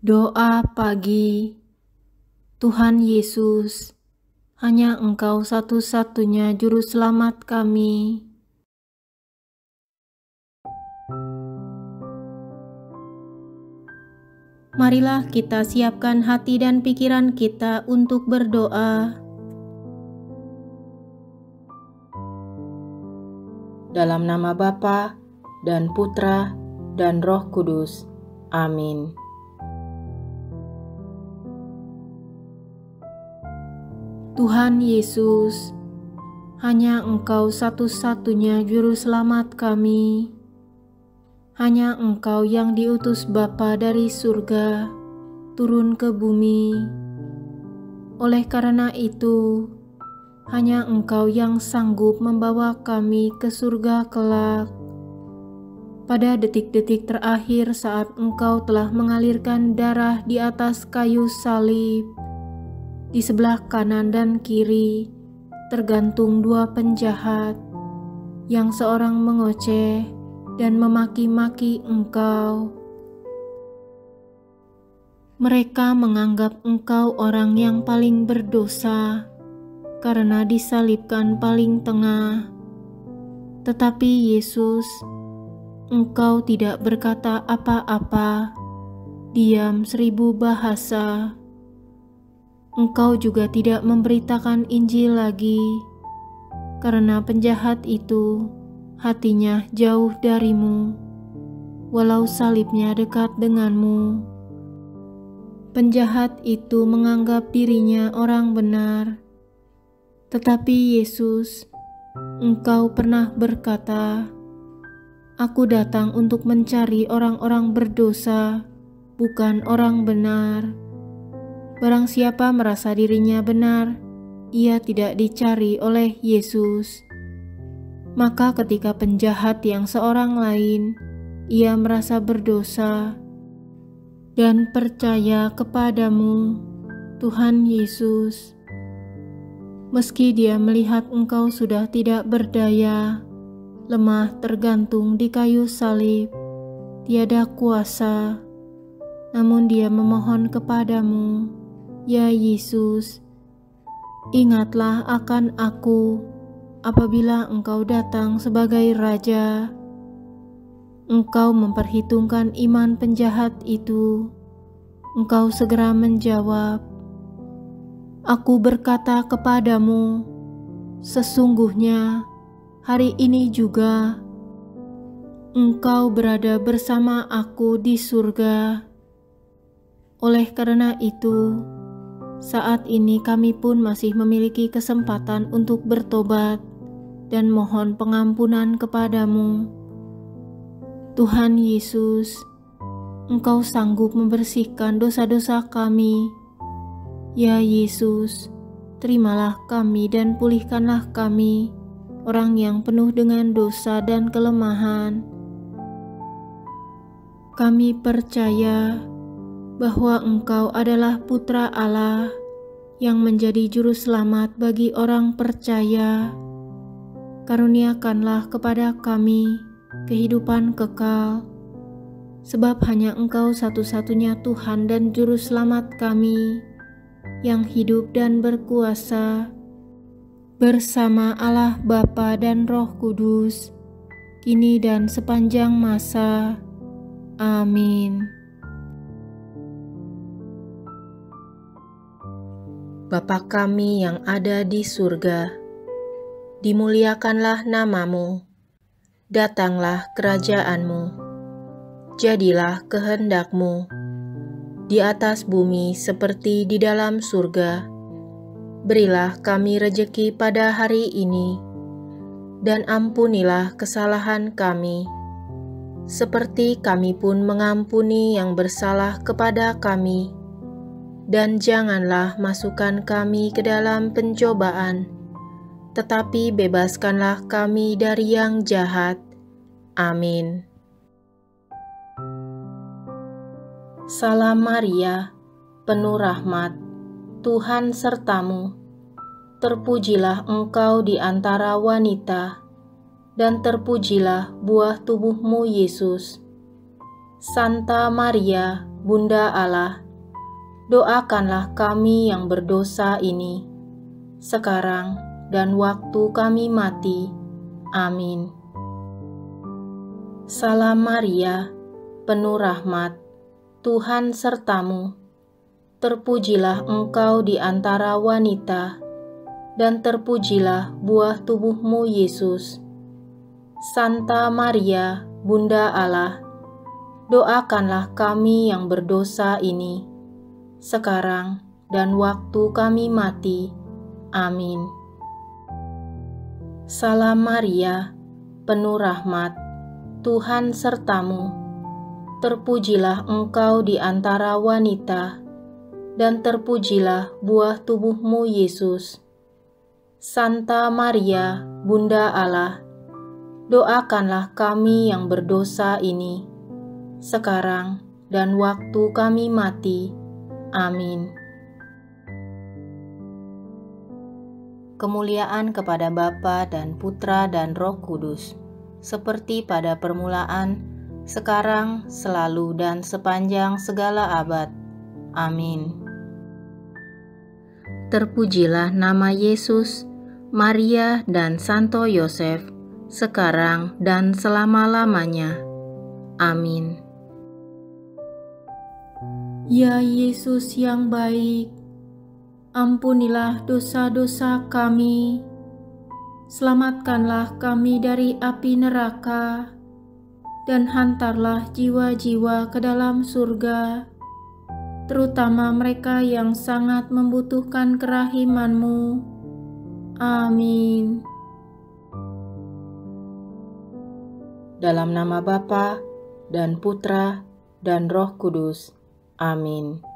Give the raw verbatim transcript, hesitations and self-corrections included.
Doa pagi. Tuhan Yesus, hanya Engkau satu-satunya juru selamat kami. Marilah kita siapkan hati dan pikiran kita untuk berdoa. Dalam nama Bapa dan Putra dan Roh Kudus. Amin. Tuhan Yesus, hanya Engkau satu-satunya juru selamat kami. Hanya Engkau yang diutus Bapa dari surga, turun ke bumi. Oleh karena itu, hanya Engkau yang sanggup membawa kami ke surga kelak. Pada detik-detik terakhir saat Engkau telah mengalirkan darah di atas kayu salib, di sebelah kanan dan kiri tergantung dua penjahat, yang seorang mengoceh dan memaki-maki Engkau. Mereka menganggap Engkau orang yang paling berdosa karena disalibkan paling tengah. Tetapi Yesus, Engkau tidak berkata apa-apa, diam seribu bahasa. Engkau juga tidak memberitakan Injil lagi, karena penjahat itu hatinya jauh darimu, walau salibnya dekat denganmu. Penjahat itu menganggap dirinya orang benar, tetapi Yesus, Engkau pernah berkata, "Aku datang untuk mencari orang-orang berdosa, bukan orang benar." Barang siapa merasa dirinya benar, ia tidak dicari oleh Yesus. Maka ketika penjahat yang seorang lain, ia merasa berdosa dan percaya kepadamu, Tuhan Yesus. Meski dia melihat Engkau sudah tidak berdaya, lemah tergantung di kayu salib, tiada kuasa, namun dia memohon kepadamu, "Ya Yesus, ingatlah akan aku apabila Engkau datang sebagai Raja." Engkau memperhitungkan iman penjahat itu. Engkau segera menjawab, "Aku berkata kepadamu, sesungguhnya hari ini juga Engkau berada bersama aku di surga." Oleh karena itu, saat ini kami pun masih memiliki kesempatan untuk bertobat dan mohon pengampunan kepadamu. Tuhan Yesus, Engkau sanggup membersihkan dosa-dosa kami. Ya Yesus, terimalah kami dan pulihkanlah kami, orang yang penuh dengan dosa dan kelemahan. Kami percaya bahwa Engkau adalah Putra Allah yang menjadi juru selamat bagi orang percaya. Karuniakanlah kepada kami kehidupan kekal, sebab hanya Engkau satu-satunya Tuhan dan juru selamat kami, yang hidup dan berkuasa bersama Allah Bapa dan Roh Kudus, kini dan sepanjang masa. Amin. Bapa kami yang ada di surga, dimuliakanlah nama-Mu, datanglah kerajaan-Mu, jadilah kehendak-Mu, di atas bumi seperti di dalam surga. Berilah kami rejeki pada hari ini, dan ampunilah kesalahan kami, seperti kami pun mengampuni yang bersalah kepada kami. Dan janganlah masukkan kami ke dalam pencobaan, tetapi bebaskanlah kami dari yang jahat. Amin. Salam Maria, penuh rahmat, Tuhan sertamu. Terpujilah engkau di antara wanita, dan terpujilah buah tubuhmu, Yesus. Santa Maria, Bunda Allah, doakanlah kami yang berdosa ini, sekarang dan waktu kami mati. Amin. Salam Maria, penuh rahmat, Tuhan sertamu. Terpujilah engkau di antara wanita, dan terpujilah buah tubuhmu, Yesus. Santa Maria, Bunda Allah, doakanlah kami yang berdosa ini, sekarang dan waktu kami mati. Amin. Salam Maria, penuh rahmat, Tuhan sertamu. Terpujilah engkau di antara wanita, dan terpujilah buah tubuhmu, Yesus. Santa Maria, Bunda Allah, doakanlah kami yang berdosa ini, sekarang dan waktu kami mati. Amin. Kemuliaan kepada Bapa dan Putra dan Roh Kudus, seperti pada permulaan, sekarang, selalu, dan sepanjang segala abad. Amin. Terpujilah nama Yesus, Maria, dan Santo Yosef, sekarang dan selama-lamanya. Amin. Ya Yesus yang baik, ampunilah dosa-dosa kami, selamatkanlah kami dari api neraka, dan hantarlah jiwa-jiwa ke dalam surga, terutama mereka yang sangat membutuhkan kerahiman-Mu. Amin. Dalam nama Bapa dan Putra dan Roh Kudus. Amin.